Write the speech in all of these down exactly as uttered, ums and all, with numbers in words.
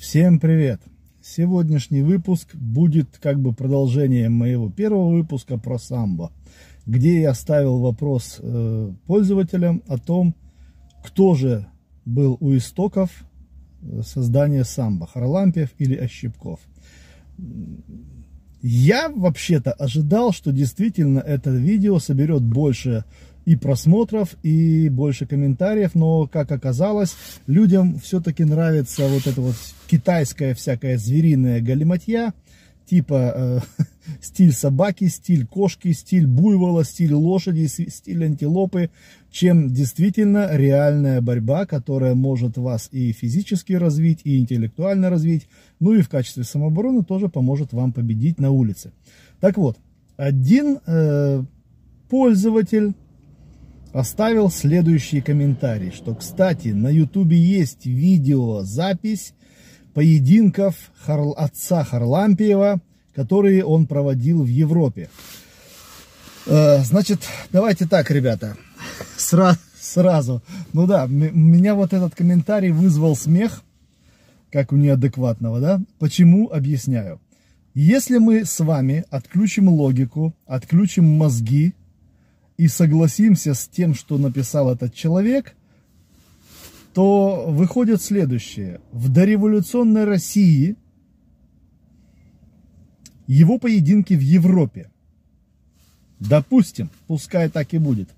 Всем привет! Сегодняшний выпуск будет как бы продолжением моего первого выпуска про самбо, где я ставил вопрос э, пользователям о том, кто же был у истоков создания самбо, Харлампиев или Ощепков. Я вообще-то ожидал, что действительно это видео соберет больше и просмотров, и больше комментариев, но, как оказалось, людям все-таки нравится вот эта вот китайская всякая звериная галиматья, типа э, стиль собаки, стиль кошки, стиль буйвола, стиль лошади, стиль антилопы, чем действительно реальная борьба, которая может вас и физически развить, и интеллектуально развить, ну и в качестве самообороны тоже поможет вам победить на улице. Так вот, один э, пользователь оставил следующий комментарий, что, кстати, на ютубе есть видеозапись поединков Харл... отца Харлампиева, которые он проводил в Европе. Э, значит, давайте так, ребята, сразу, сразу. Ну да, меня вот этот комментарий вызвал смех, как у неадекватного, да? Почему? Объясняю. Если мы с вами отключим логику, отключим мозги, и согласимся с тем, что написал этот человек, то выходит следующее. В дореволюционной России его поединки в Европе, допустим, пускай так и будет,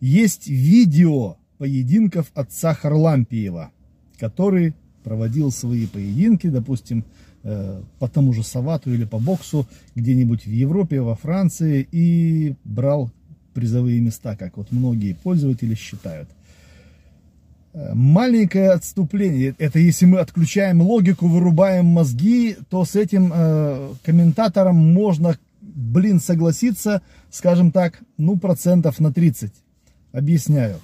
есть видео поединков отца Харлампиева, который проводил свои поединки, допустим, по тому же Савату или по боксу где-нибудь в Европе, во Франции, и брал призовые места, как вот многие пользователи считают. Маленькое отступление, это если мы отключаем логику, вырубаем мозги, то с этим э, комментатором можно, блин, согласиться, скажем так, ну процентов на тридцать. Объясняю,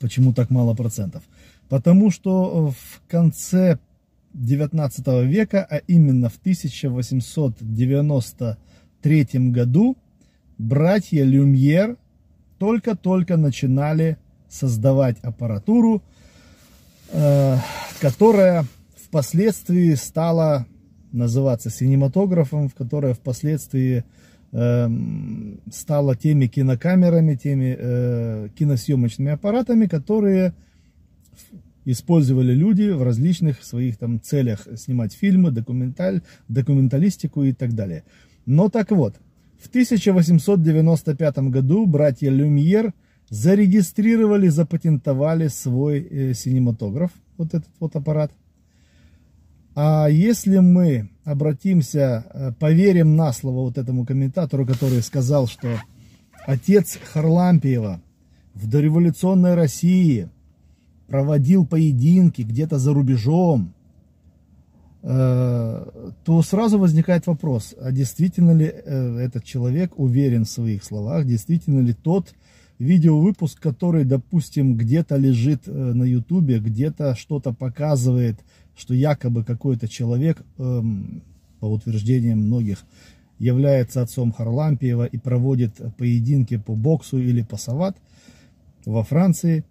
почему так мало процентов. Потому что в конце девятнадцатого века, а именно в тысяча восемьсот девяносто третьем году, братья Люмьер только-только начинали создавать аппаратуру, э, которая впоследствии стала называться синематографом, которая впоследствии э, стала теми кинокамерами, теми э, киносъемочными аппаратами, которые использовали люди в различных своих там целях снимать фильмы, документаль, документалистику и так далее. Но так вот. В тысяча восемьсот девяносто пятом году братья Люмьер зарегистрировали, запатентовали свой э, синематограф, вот этот вот аппарат. А если мы обратимся, э, поверим на слово вот этому комментатору, который сказал, что отец Харлампиева в дореволюционной России проводил поединки где-то за рубежом, то сразу возникает вопрос, а действительно ли этот человек уверен в своих словах, действительно ли тот видеовыпуск, который, допустим, где-то лежит на ютубе, где-то что-то показывает, что якобы какой-то человек, по утверждениям многих, является отцом Харлампиева и проводит поединки по боксу или по сават во Франции.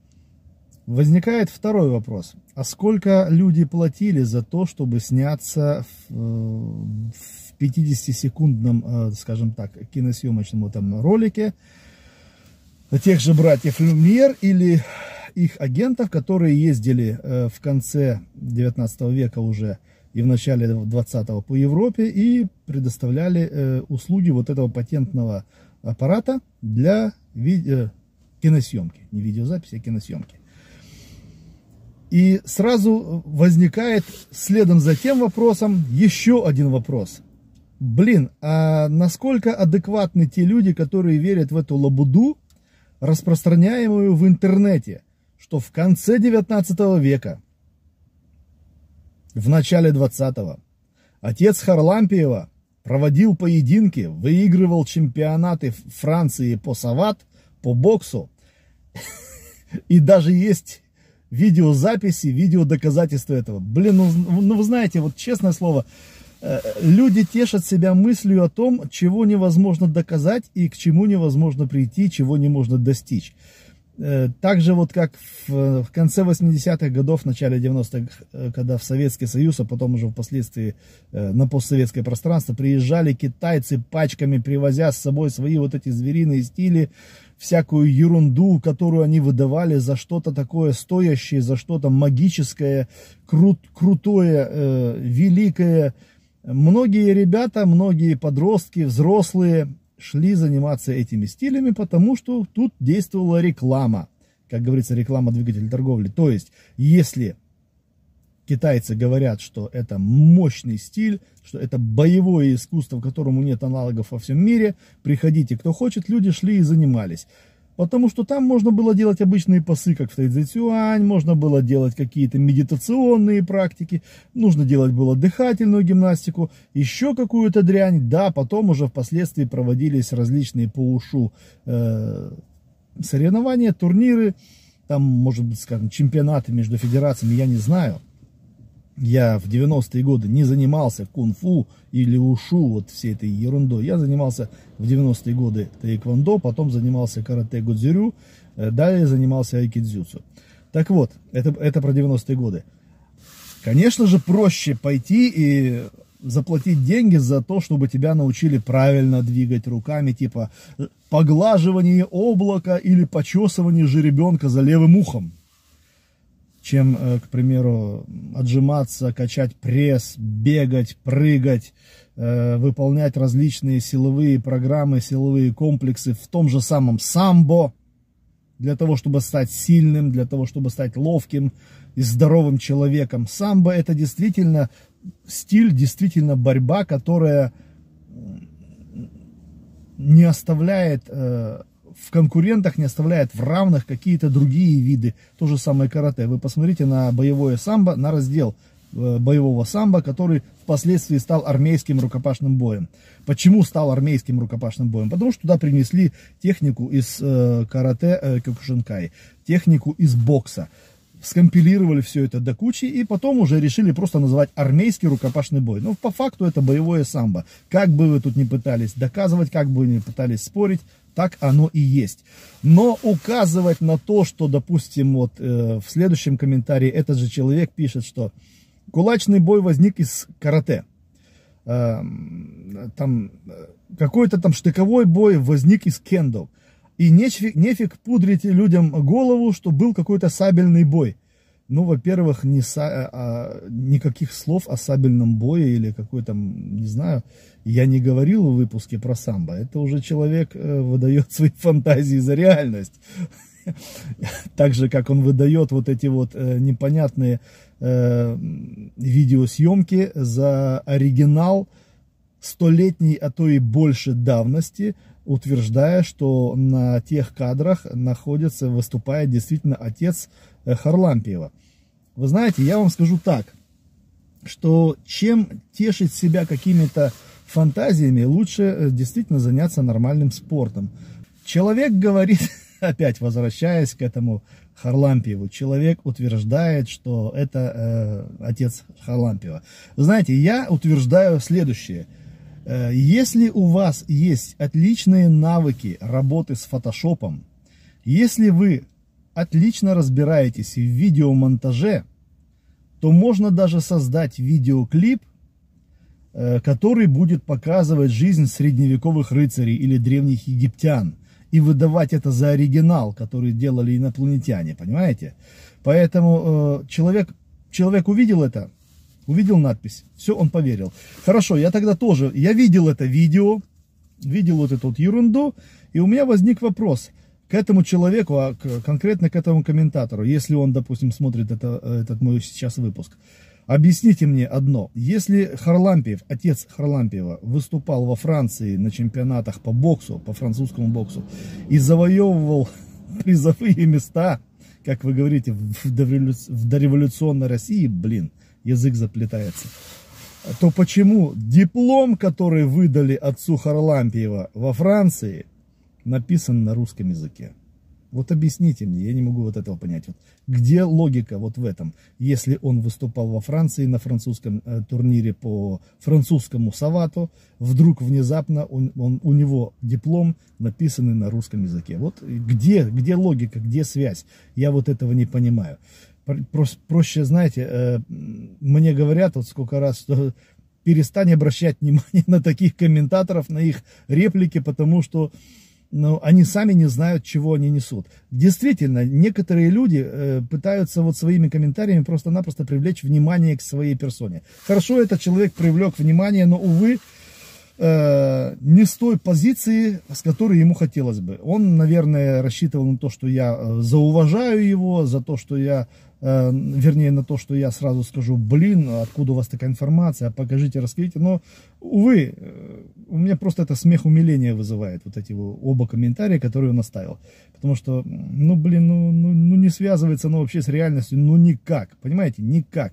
Возникает второй вопрос. А сколько люди платили за то, чтобы сняться в пятидесятисекундном, скажем так, киносъемочном там ролике тех же братьев Люмьер или их агентов, которые ездили в конце девятнадцатого века уже и в начале двадцатого по Европе и предоставляли услуги вот этого патентного аппарата для виде... киносъемки. Не видеозаписи, а киносъемки. И сразу возникает следом за тем вопросом еще один вопрос. Блин, а насколько адекватны те люди, которые верят в эту лабуду, распространяемую в интернете, что в конце девятнадцатого века, в начале двадцатого, отец Харлампиева проводил поединки, выигрывал чемпионаты Франции по сават, по боксу, и даже есть видеозаписи, видеодоказательства этого. Блин, ну, ну вы знаете, вот честное слово, э, люди тешат себя мыслью о том, чего невозможно доказать и к чему невозможно прийти, чего не можно достичь. Так же вот как в конце восьмидесятых годов, в начале девяностых, когда в Советский Союз, а потом уже впоследствии на постсоветское пространство приезжали китайцы пачками, привозя с собой свои вот эти звериные стили, всякую ерунду, которую они выдавали за что-то такое стоящее, за что-то магическое, крут, крутое, э, великое. Многие ребята, многие подростки, взрослые шли заниматься этими стилями, потому что тут действовала реклама. Как говорится, реклама двигателя торговли. То есть, если китайцы говорят, что это мощный стиль, что это боевое искусство, которому нет аналогов во всем мире, приходите, кто хочет, люди шли и занимались. Потому что там можно было делать обычные пасы, как в Тайдзе Цюань, можно было делать какие-то медитационные практики, нужно делать было дыхательную гимнастику, еще какую-то дрянь. Да, потом уже впоследствии проводились различные по ушу э, соревнования, турниры, там, может быть, скажем, чемпионаты между федерациями, я не знаю. Я в девяностые годы не занимался кунг-фу или ушу, вот всей этой ерундой. Я занимался в девяностые годы таэквондо, потом занимался каратэ-гудзюрю, далее занимался айкидзюцу. Так вот, это, это про девяностые годы. Конечно же, проще пойти и заплатить деньги за то, чтобы тебя научили правильно двигать руками, типа поглаживание облака или почесывание жеребенка за левым ухом, чем, к примеру, отжиматься, качать пресс, бегать, прыгать, э, выполнять различные силовые программы, силовые комплексы в том же самом самбо, для того, чтобы стать сильным, для того, чтобы стать ловким и здоровым человеком. Самбо – это действительно стиль, действительно борьба, которая не оставляет... Э, в конкурентах не оставляет в равных какие-то другие виды. То же самое карате. Вы посмотрите на боевое самбо, на раздел боевого самбо, который впоследствии стал армейским рукопашным боем. Почему стал армейским рукопашным боем? Потому что туда принесли технику из э, карате э, кёкушинкай, технику из бокса. Скомпилировали все это до кучи и потом уже решили просто назвать армейский рукопашный бой. Но по факту это боевое самбо. Как бы вы тут ни пытались доказывать, как бы вы ни пытались спорить, так оно и есть. Но указывать на то, что, допустим, вот э, в следующем комментарии этот же человек пишет, что кулачный бой возник из карате. Э, там какой-то там штыковой бой возник из кендо. И нефиг, нефиг пудрить людям голову, что был какой-то сабельный бой. Ну, во-первых, не са, а, никаких слов о сабельном бое или какой-то, не знаю, я не говорил в выпуске про самбо. Это уже человек э, выдает свои фантазии за реальность. Так же, как он выдает вот эти вот непонятные видеосъемки за оригинал столетней, а то и больше давности, утверждая, что на тех кадрах находится, выступает действительно отец Харлампиева. Вы знаете, я вам скажу так, что чем тешить себя какими-то фантазиями, лучше действительно заняться нормальным спортом. Человек говорит, опять возвращаясь к этому Харлампиеву, человек утверждает, что это э, отец Харлампиева. Вы знаете, я утверждаю следующее. Если у вас есть отличные навыки работы с фотошопом, если вы отлично разбираетесь в видеомонтаже, то можно даже создать видеоклип, который будет показывать жизнь средневековых рыцарей или древних египтян, и выдавать это за оригинал, который делали инопланетяне, понимаете? Поэтому человек, человек увидел это, увидел надпись, все, он поверил. Хорошо, я тогда тоже, я видел это видео, видел вот эту вот ерунду, и у меня возник вопрос к этому человеку, а к, конкретно к этому комментатору, если он, допустим, смотрит это, этот мой сейчас выпуск. Объясните мне одно, если Харлампиев, отец Харлампиева, выступал во Франции на чемпионатах по боксу, по французскому боксу, и завоевывал призовые места, как вы говорите, в дореволюционной России, блин, язык заплетается, то почему диплом, который выдали отцу Харлампиева во Франции, написан на русском языке? Вот объясните мне, я не могу вот этого понять. Вот где логика вот в этом? Если он выступал во Франции на французском э, турнире по французскому савату, вдруг внезапно он, он, у него диплом, написанный на русском языке. Вот где, где логика, где связь? Я вот этого не понимаю. Про, проще, знаете, э, мне говорят вот сколько раз, что... Перестань обращать внимание на таких комментаторов, на их реплики, потому что ну, они сами не знают, чего они несут. Действительно, некоторые люди э, пытаются вот своими комментариями просто-напросто привлечь внимание к своей персоне. Хорошо, этот человек привлек внимание, но, увы, э, не с той позиции, с которой ему хотелось бы. Он, наверное, рассчитывал на то, что я зауважаю его, за то, что я... вернее, на то, что я сразу скажу, блин, откуда у вас такая информация, покажите, расскажите. Но, увы, у меня просто это смех умиления вызывает, вот эти оба комментария, которые он оставил. Потому что, ну, блин, ну, ну, ну не связывается оно вообще с реальностью, ну никак, понимаете, никак.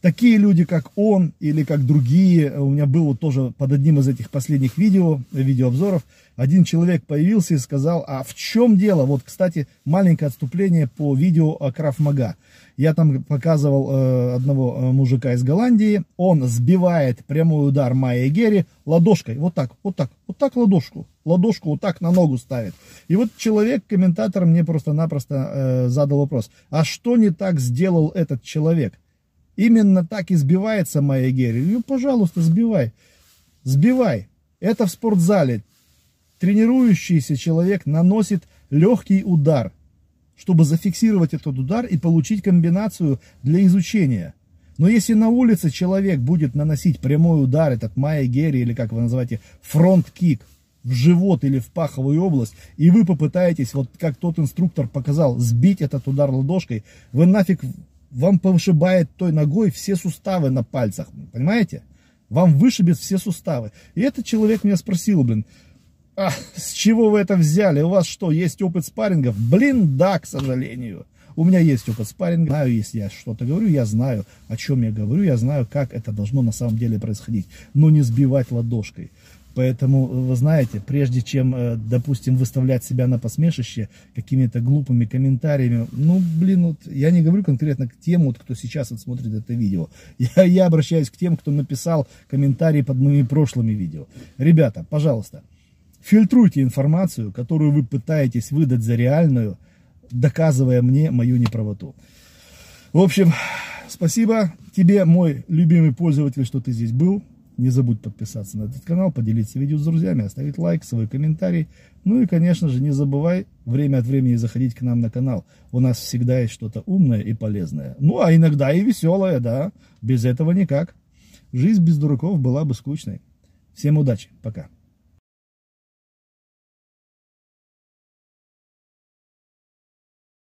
Такие люди, как он или как другие, у меня был вот тоже под одним из этих последних видео, видеообзоров, один человек появился и сказал, а в чем дело? Вот, кстати, маленькое отступление по видео о Крав Мага. Я там показывал э, одного мужика из Голландии, он сбивает прямой удар Майя Герри ладошкой, вот так, вот так, вот так ладошку, ладошку вот так на ногу ставит. И вот человек, комментатор, мне просто-напросто э, задал вопрос, а что не так сделал этот человек? Именно так и сбивается Майя Герри. Ну, пожалуйста, сбивай. Сбивай. Это в спортзале. Тренирующийся человек наносит легкий удар, чтобы зафиксировать этот удар и получить комбинацию для изучения. Но если на улице человек будет наносить прямой удар, этот Майя Герри, или как вы называете, фронт-кик, в живот или в паховую область, и вы попытаетесь, вот как тот инструктор показал, сбить этот удар ладошкой, вы нафиг... Вам повышибает той ногой все суставы на пальцах, понимаете? Вам вышибет все суставы. И этот человек меня спросил, блин, а с чего вы это взяли? У вас что, есть опыт спаррингов? Блин, да, к сожалению. У меня есть опыт спарринга. Знаю, если я что-то говорю, я знаю, о чем я говорю, я знаю, как это должно на самом деле происходить. Но не сбивать ладошкой. Поэтому, вы знаете, прежде чем, допустим, выставлять себя на посмешище какими-то глупыми комментариями, ну, блин, вот я не говорю конкретно к тем, вот, кто сейчас вот смотрит это видео. Я, я обращаюсь к тем, кто написал комментарии под моими прошлыми видео. Ребята, пожалуйста, фильтруйте информацию, которую вы пытаетесь выдать за реальную, доказывая мне мою неправоту. В общем, спасибо тебе, мой любимый пользователь, что ты здесь был. Не забудь подписаться на этот канал, поделиться видео с друзьями, оставить лайк, свой комментарий. Ну и, конечно же, не забывай время от времени заходить к нам на канал. У нас всегда есть что-то умное и полезное. Ну, а иногда и веселое, да. Без этого никак. Жизнь без дураков была бы скучной. Всем удачи. Пока.